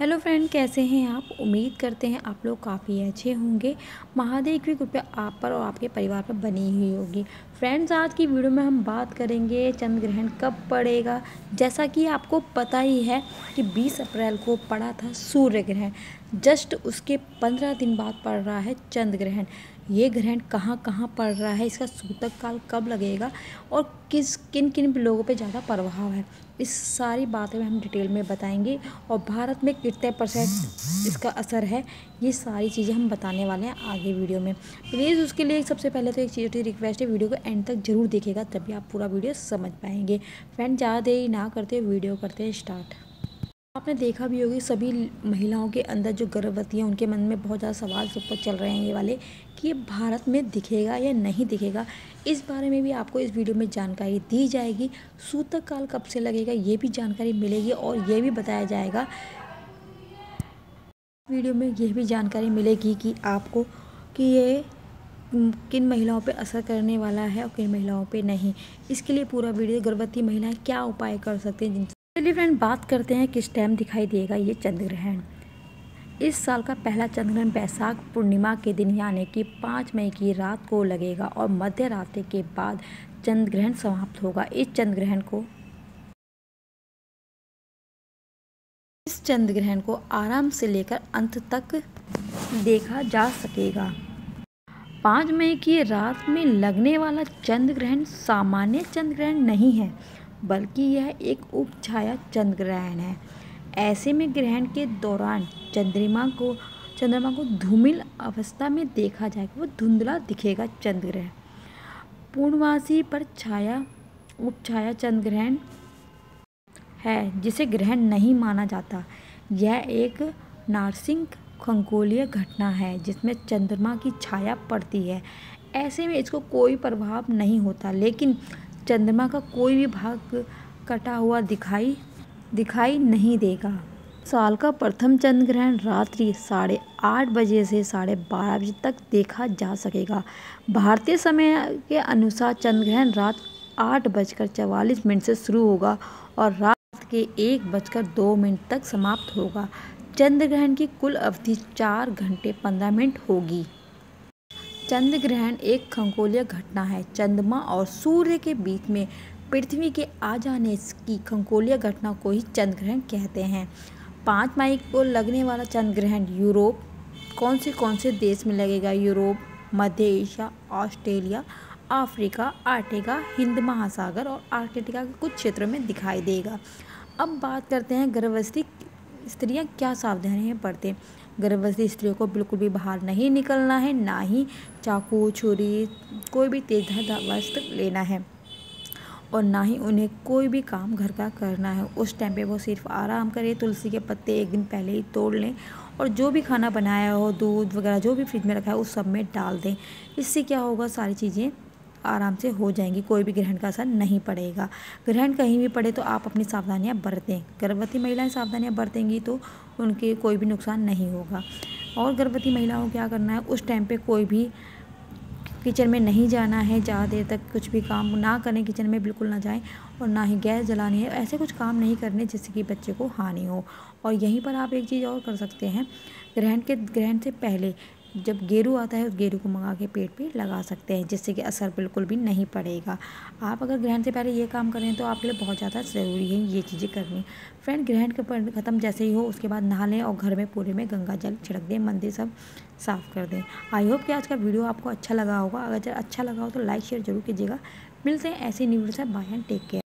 Hello friend, कैसे हैं आप। उम्मीद करते हैं आप लोग काफ़ी अच्छे होंगे। महादेव की कृपा आप पर और आपके परिवार पर बनी हुई होगी। फ्रेंड्स, आज की वीडियो में हम बात करेंगे चंद्र ग्रहण कब पड़ेगा। जैसा कि आपको पता ही है कि 20 अप्रैल को पड़ा था सूर्य ग्रहण, जस्ट उसके 15 दिन बाद पड़ रहा है चंद्र ग्रहण। ये ग्रहण कहाँ कहाँ पड़ रहा है, इसका सूतक काल कब लगेगा और किन लोगों पे ज़्यादा प्रभाव है, इस सारी बातें हम डिटेल में बताएंगे। और भारत में कितने % इसका असर है, ये सारी चीज़ें हम बताने वाले हैं आगे वीडियो में। प्लीज़ उसके लिए सबसे पहले तो एक चीज़ की रिक्वेस्ट है, वीडियो को एंड तक जरूर देखिएगा, तभी आप पूरा वीडियो समझ पाएंगे। फ्रेंड, ज़्यादा देरी ना करते वीडियो करते हैं स्टार्ट। आपने देखा भी होगी सभी महिलाओं के अंदर जो गर्भवती हैं उनके मन में बहुत ज़्यादा सवाल सब चल रहे हैं ये वाले कि ये भारत में दिखेगा या नहीं दिखेगा। इस बारे में भी आपको इस वीडियो में जानकारी दी जाएगी। सूतक काल कब से लगेगा ये भी जानकारी मिलेगी और ये भी बताया जाएगा। वीडियो में यह भी जानकारी मिलेगी कि आपको कि ये किन महिलाओं पे असर करने वाला है और किन महिलाओं पे नहीं। इसके लिए पूरा वीडियो गर्भवती महिलाएं क्या उपाय कर सकते हैं। चलिए फ्रेंड, बात करते हैं किस टाइम दिखाई देगा ये चंद्र ग्रहण। इस साल का पहला चंद्र ग्रहण बैसाख पूर्णिमा के दिन यानी कि 5 मई की रात को लगेगा और मध्य रात्रि के बाद चंद्र ग्रहण समाप्त होगा। इस चंद्र ग्रहण को आराम से लेकर अंत तक देखा जा सकेगा। 5 मई की रात में लगने वाला चंद्र ग्रहण सामान्य चंद्र ग्रहण नहीं है, बल्कि यह एक उपछाया चंद्र ग्रहण है। ऐसे में ग्रहण के दौरान चंद्रमा को धूमिल अवस्था में देखा जाएगा, वो धुंधला दिखेगा चंद्र ग्रहण। पूर्णमासी पर छाया उपछाया चंद्र ग्रहण है जिसे ग्रहण नहीं माना जाता। यह एक नारसिंह खगोलीय घटना है जिसमें चंद्रमा की छाया पड़ती है। ऐसे में इसको कोई प्रभाव नहीं होता, लेकिन चंद्रमा का कोई भी भाग कटा हुआ दिखाई नहीं देगा। साल का प्रथम चंद्र ग्रहण रात्रि 8:30 बजे से 12:30 बजे तक देखा जा सकेगा। भारतीय समय के अनुसार चंद्र ग्रहण रात 8:44 से शुरू होगा और रात के 1:02 तक समाप्त होगा। चंद्र ग्रहण की कुल अवधि 4 घंटे 15 मिनट होगी। चंद्र ग्रहण एक खगोलीय घटना है। चंद्रमा और सूर्य के बीच में पृथ्वी के आ जाने की खगोलीय घटना को ही चंद्र ग्रहण कहते हैं। 5 मई को लगने वाला चंद्र ग्रहण यूरोप कौन से देश में लगेगा। यूरोप, मध्य Asia, Australia, Africa, Antarctica, Hind महासागर और आर्कटिका के कुछ क्षेत्रों में दिखाई देगा। अब बात करते हैं गर्भवती स्त्रियां क्या सावधानियां बरतें। गर्भवती स्त्रियों को बिल्कुल भी बाहर नहीं निकलना है, ना ही चाकू, छुरी, कोई भी तेजधार वस्तु लेना है और ना ही उन्हें कोई भी काम घर का करना है। उस टाइम पे वो सिर्फ आराम करें, तुलसी के पत्ते 1 दिन पहले ही तोड़ लें और जो भी खाना बनाया हो, दूध वगैरह जो भी फ्रिज में रखा है उस सब में डाल दें। इससे क्या होगा, सारी चीज़ें आराम से हो जाएंगी, कोई भी ग्रहण का असर नहीं पड़ेगा। ग्रहण कहीं भी पड़े तो आप अपनी सावधानियां बरतें। गर्भवती महिलाएं सावधानियां बरतेंगी तो उनके कोई भी नुकसान नहीं होगा। और गर्भवती महिलाओं को क्या करना है, उस टाइम पे कोई भी किचन में नहीं जाना है, ज़्यादा देर तक कुछ भी काम ना करें, किचन में बिल्कुल ना जाएं और ना ही गैस जलानी है। ऐसे कुछ काम नहीं करने जिससे कि बच्चे को हानि हो। और यहीं पर आप एक चीज़ और कर सकते हैं, ग्रहण से पहले जब गेरू आता है उस गेरू को मंगा के पेट पे लगा सकते हैं, जिससे कि असर बिल्कुल भी नहीं पड़ेगा। आप अगर ग्रहण से पहले ये काम करें तो आपके लिए बहुत ज़्यादा ज़रूरी है ये चीज़ें करनी। फ्रेंड, ग्रहण के ख़त्म जैसे ही हो उसके बाद नहा लें और घर में पूरे में गंगा जल छिड़क दें, मंदिर सब साफ़ कर दें। आई होप कि आज का वीडियो आपको अच्छा लगा होगा। अगर अच्छा लगा हो तो लाइक शेयर जरूर कीजिएगा। मिलते हैं ऐसे न्यूज़ से। Bye and take care.